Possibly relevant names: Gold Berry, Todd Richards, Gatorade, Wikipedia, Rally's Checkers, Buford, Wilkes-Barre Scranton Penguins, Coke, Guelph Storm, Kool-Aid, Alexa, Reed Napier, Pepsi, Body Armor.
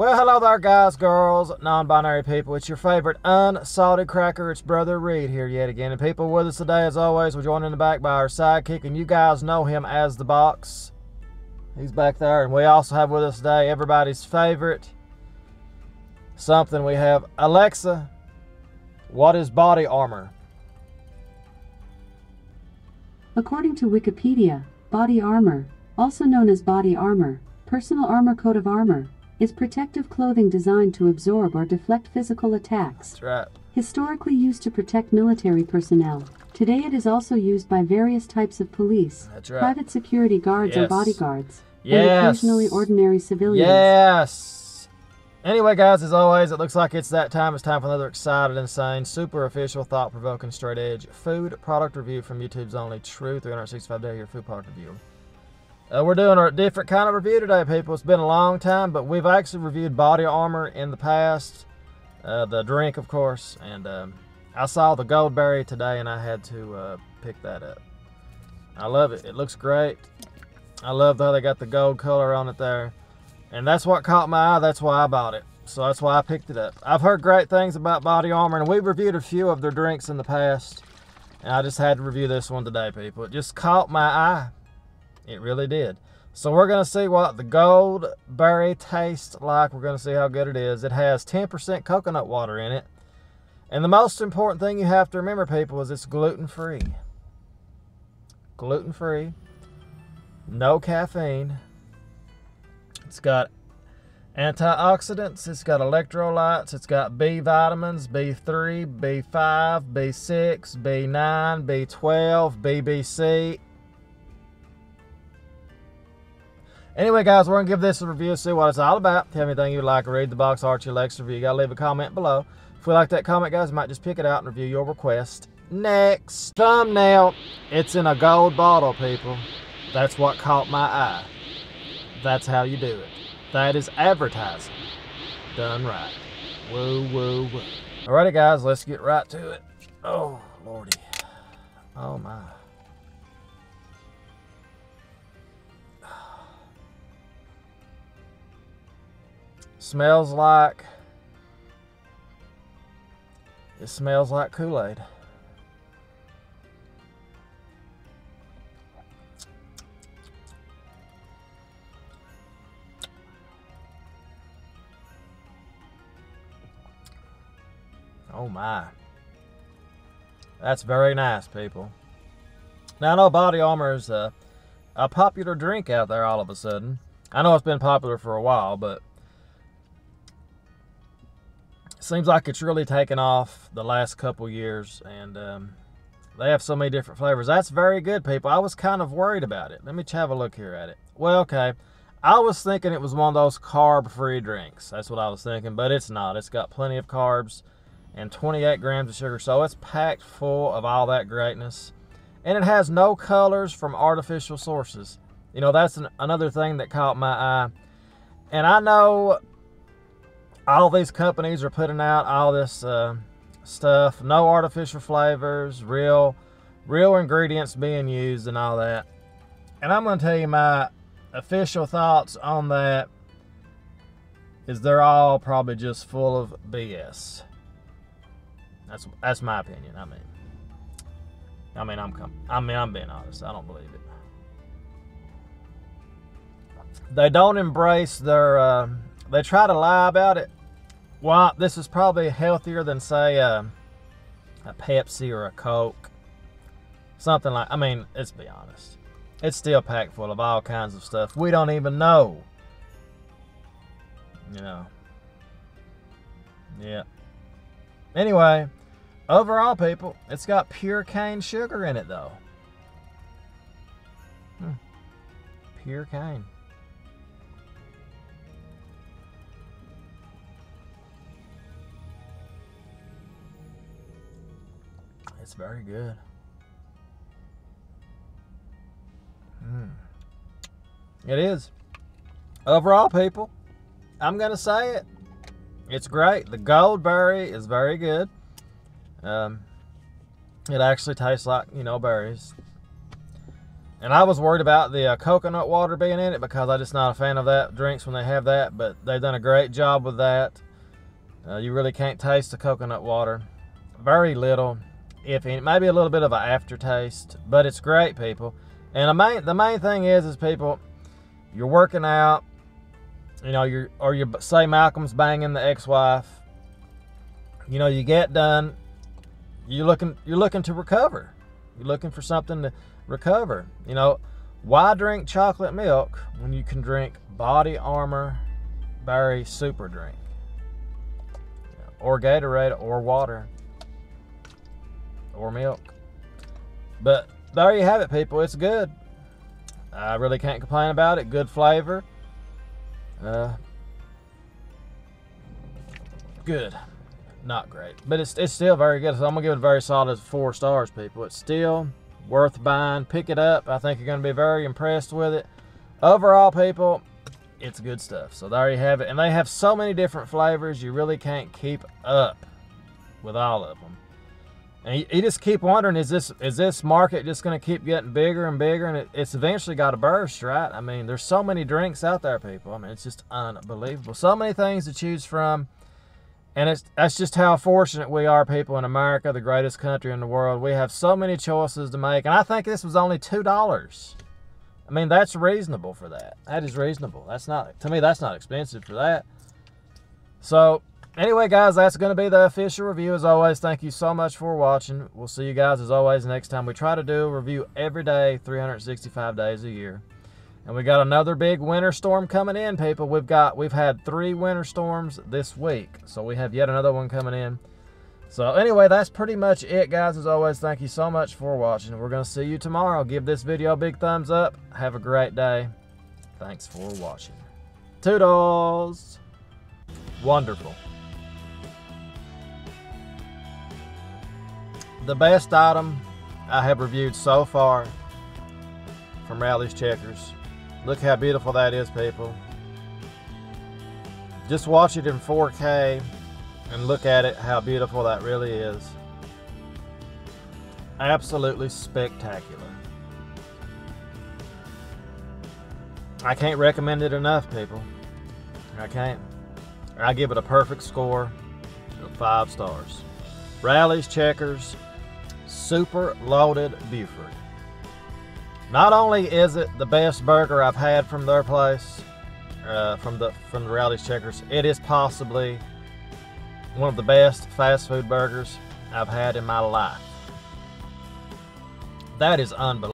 Well, hello there, guys, girls, non-binary people. It's your favorite unsalted cracker. It's Brother Reed here yet again. And people with us today, as always, we're joined in the back by our sidekick, and you guys know him as The Box. He's back there. And we also have with us today everybody's favorite something. We have Alexa. What is body armor? According to Wikipedia, body armor, also known as body armor, personal armor, coat of armor, is protective clothing designed to absorb or deflect physical attacks. That's right. Historically used to protect military personnel, today it is also used by various types of police, that's right, private security guards, yes, or bodyguards, yes, and occasionally ordinary civilians. Yes. Anyway, guys, as always, it looks like it's that time. It's time for another excited, insane, super official, thought-provoking, straight-edge food product review from YouTube's only true 365-day year food product review. We're doing a different kind of review today, people. It's been a long time, but we've actually reviewed Body Armor in the past. The drink, of course. And I saw the Gold Berry today, and I had to pick that up. I love it. It looks great. I love how they got the gold color on it there. And that's what caught my eye. That's why I bought it. So that's why I picked it up. I've heard great things about Body Armor, and we've reviewed a few of their drinks in the past. And I just had to review this one today, people. It just caught my eye. It really did. So we're going to see what the Gold Berry tastes like. We're going to see how good it is. It has 10% coconut water in it. And the most important thing you have to remember, people, is it's gluten-free. Gluten-free. No caffeine. It's got antioxidants. It's got electrolytes. It's got B vitamins, B3, B5, B6, B9, B12, BBC. Anyway, guys, we're going to give this a review, see what it's all about. Tell me anything you'd like, read The Box, Archie, Alexa review. You got to leave a comment below. If we like that comment, guys, we might just pick it out and review your request. Next thumbnail, it's in a gold bottle, people. That's what caught my eye. That's how you do it. That is advertising done right. Woo, woo, woo. Alrighty, guys, let's get right to it. Oh, Lordy. Oh, my. It smells like Kool-Aid. Oh my. That's very nice, people. Now I know Body Armor is a popular drink out there all of a sudden. I know it's been popular for a while, but seems like it's really taken off the last couple years, and they have so many different flavors. That's very good, people. I was kind of worried about it. Let me have a look here at it. Well, okay. I was thinking it was one of those carb-free drinks. That's what I was thinking, but it's not. It's got plenty of carbs and 28 grams of sugar, so it's packed full of all that greatness. And it has no colors from artificial sources. You know, that's another thing that caught my eye. And I know all these companies are putting out all this stuff, no artificial flavors, real ingredients being used and all that. And I'm going to tell you my official thoughts on that is they're all probably just full of BS. That's my opinion. I mean I'm being honest. I don't believe it. They don't embrace their they try to lie about it. Well, this is probably healthier than, say, a Pepsi or a Coke. Something like, I mean, let's be honest. It's still packed full of all kinds of stuff we don't even know. You know. Yeah. Anyway, overall, people, it's got pure cane sugar in it, though. Pure cane. It's very good. It is. Overall, people, I'm going to say it. It's great. The Gold Berry is very good. It actually tastes like, you know, berries. And I was worried about the coconut water being in it because I'm just not a fan of that drinks when they have that, but they've done a great job with that. You really can't taste the coconut water. Very little, if any, maybe a little bit of an aftertaste, but it's great, people. And the main thing is people, you're working out, you know, or you say Malcolm's banging the ex-wife, you know, you get done, you're looking to recover. You're looking for something to recover. You know, why drink chocolate milk when you can drink Body Armor Berry Super Drink or Gatorade or water or milk? But there you have it, people. It's good. I really can't complain about it. Good flavor. Good. Not great, but it's still very good. So I'm gonna give it a very solid 4 stars, people. It's still worth buying. Pick it up. I think you're gonna be very impressed with it. Overall, people, it's good stuff. So there you have it. And they have so many different flavors, you really can't keep up with all of them. And you just keep wondering, is this market just gonna keep getting bigger and bigger? And it's eventually got to burst, right? I mean, there's so many drinks out there, people. I mean, it's just unbelievable. So many things to choose from. And that's just how fortunate we are, people, in America, the greatest country in the world. We have so many choices to make. And I think this was only $2. I mean, that's reasonable for that. That is reasonable. That's not, to me, that's not expensive for that. So, anyway, guys, that's going to be the official review. As always, thank you so much for watching. We'll see you guys, as always, next time. We try to do a review every day, 365 days a year. And we got another big winter storm coming in, people. We've had 3 winter storms this week, so we have yet another one coming in. So anyway, that's pretty much it, guys. As always, thank you so much for watching. We're going to see you tomorrow. Give this video a big thumbs up. Have a great day. Thanks for watching. Toodles. Wonderful. The best item I have reviewed so far from Rally's Checkers. Look how beautiful that is, people. Just watch it in 4K and look at it, how beautiful that really is. Absolutely spectacular. I can't recommend it enough, people. I can't. I give it a perfect score of 5 stars. Rally's Checkers Super Loaded Buford. Not only is it the best burger I've had from their place, from the Rally's Checkers, it is possibly one of the best fast food burgers I've had in my life. That is unbelievable.